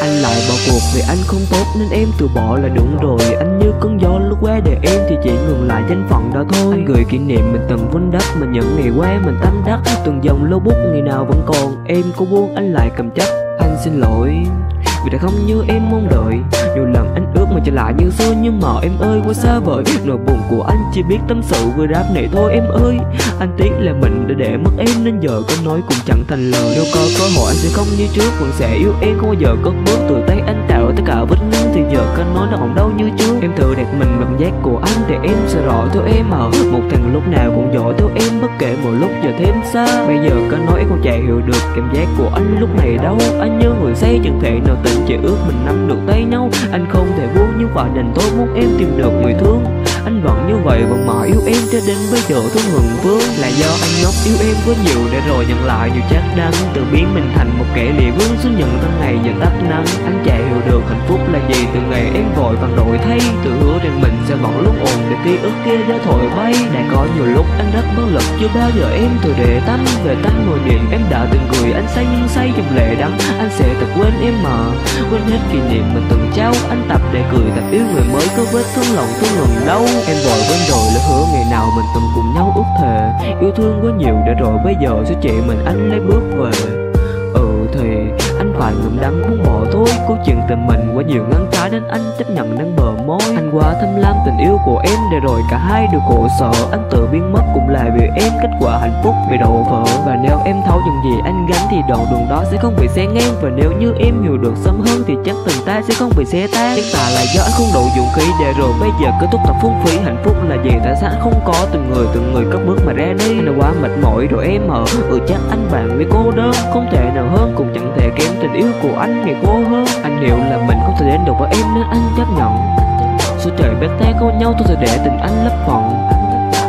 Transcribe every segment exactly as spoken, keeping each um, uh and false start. Anh lại bỏ cuộc vì anh không tốt nên em từ bỏ là đúng rồi. Anh như cơn gió lướt qua đời em thì chỉ ngừng lại danh phận đó thôi. Anh gửi kỷ niệm mình từng vun đắp, mà những ngày qua mình tâm đắc. Từng dòng lô bút ngày nào vẫn còn, em có buông anh lại cầm chắc. Anh xin lỗi vì đã không như em mong đợi. Nhiều lần anh ước mình trở lại như xưa, nhưng mà em ơi quá xa vời. Nỗi buồn của anh chỉ biết tâm sự với rap này thôi em ơi. Anh tiếc là mình đã để mất em nên giờ câu nói cũng chẳng thành lời. Nếu có cơ hội anh sẽ không như trước, vẫn sẽ yêu em không bao giờ cất bước. Từ tay anh tạo tất cả vết nứt thì giờ câu nói nó còn đau như trước. Em thử đặt mình cảm giác của anh để em sẽ rõ theo em mà. Một thằng lúc nào cũng giỏi theo em, bất kể một lúc giờ thêm xa. Bây giờ câu nói em còn chả hiểu được cảm giác của anh lúc này đâu. Anh như người say chẳng thể nào tỉnh, chỉ ước mình nắm được tay nhau. Anh không thể buông những quả đành tôi muốn em tìm được người thương. Anh vẫn như vậy, vẫn mãi yêu em cho đến bây giờ thương hừng vương. Là do anh ngốc yêu em quá nhiều để rồi nhận lại nhiều trách đắng. Tự biến mình thành một kẻ lìa vương xuống nhận tháng ngày giờ tắt năm. Anh chả hiểu được hạnh phúc là gì từ ngày em vội vàng đổi thay. Tự hứa rằng mình sẽ vẫn lúc ồn để ký ức kia đã thổi bay. Đã có nhiều lúc anh rất bất lực, chưa bao giờ em thừa để tâm. Về tâm hồi niệm em đã từng cười anh say, nhưng say trong lệ đắng. Anh sẽ tập quên em mà, quên hết kỷ niệm mình từng trao. Anh tập để cười, tập yêu người mới có vết thương lòng thương ngừng đâu. Em vội quên rồi lỡ hứa ngày nào mình từng cùng nhau ước thề. Yêu thương quá nhiều để rồi bây giờ sẽ chị mình anh lấy bước về. Ừ thì anh phải ngậm đắng buông bỏ thôi. Câu chuyện tình mình qua nhiều ngăn trái nên anh chấp nhận đang bờ môi. Anh quá tham lam tình yêu của em để rồi cả hai đều khổ sở. Anh tự biến mất cũng là vì em, kết quả hạnh phúc bị đổ vỡ. Và nếu em thấu những gì anh gánh thì đoạn đường đó sẽ không bị xé ngang. Và nếu như em hiểu được sớm hơn thì chắc tình ta sẽ không bị xé tan. Chắc ta là do anh không đủ dũng khí để rồi bây giờ kết thúc tập phung phí. Hạnh phúc là gì tại sao anh không có, từng người từng người cất bước mà ra đi. Anh đã quá mệt mỏi rồi em ở. Ừ chắc anh bạn với cô đơn, không thể nào hơn cũng chẳng thể kém tình yêu của anh ngày cô hơn. Anh hiểu là mình không thể đến được với em nên anh chấp nhận. Số trời bé té có nhau tôi sẽ để tình anh lấp phận.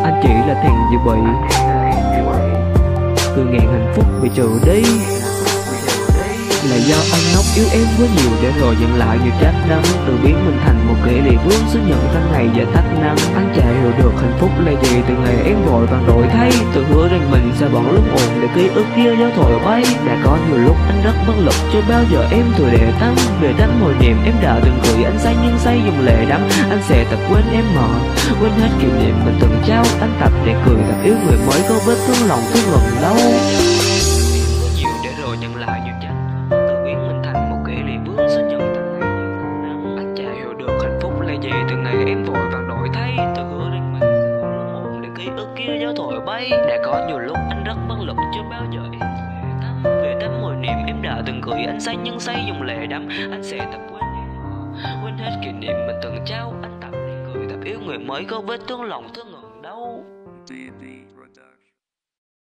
Anh chỉ là thằng dự bị, cười ngàn hạnh phúc bị trừ đi. Là do anh ngốc yêu em quá nhiều để rồi nhận lại nhiều trách đắng. Tự biến mình thành một kẻ lìa vương xuống nhận tháng ngày và thách năng. Anh chả hiểu được hạnh phúc là gì từ ngày em vội vàng đổi thay. Tự hứa rằng mình sẽ bỏ lúc ồn để ký ức kia gió thổi bay. Đã có nhiều lúc anh rất bất lực, chưa bao giờ em thừa để tâm. Về tâm hồi niệm em đã từng gửi anh say, nhưng say dùng lệ đắng. Anh sẽ tập quên em mà, quên hết kỷ niệm mình từng trao. Anh tập để cười, tập yêu người mới có vết thương lòng thương ngừng đâu. Từ ngày em vội vàng đổi thay, tự hứa rằng mình ổn để ký ức kia gió thổi bay. Đã có nhiều lúc anh rất bất lực, chưa bao giờ em tâm. Về tâm hồi niệm em đã từng gửi anh say, nhưng say dùng lệ đắm. Anh sẽ tập quên em, quên hết kỷ niệm mình từng trao. Anh tập để cười, tập yêu người mới có vết thương lòng thương ngừng đâu.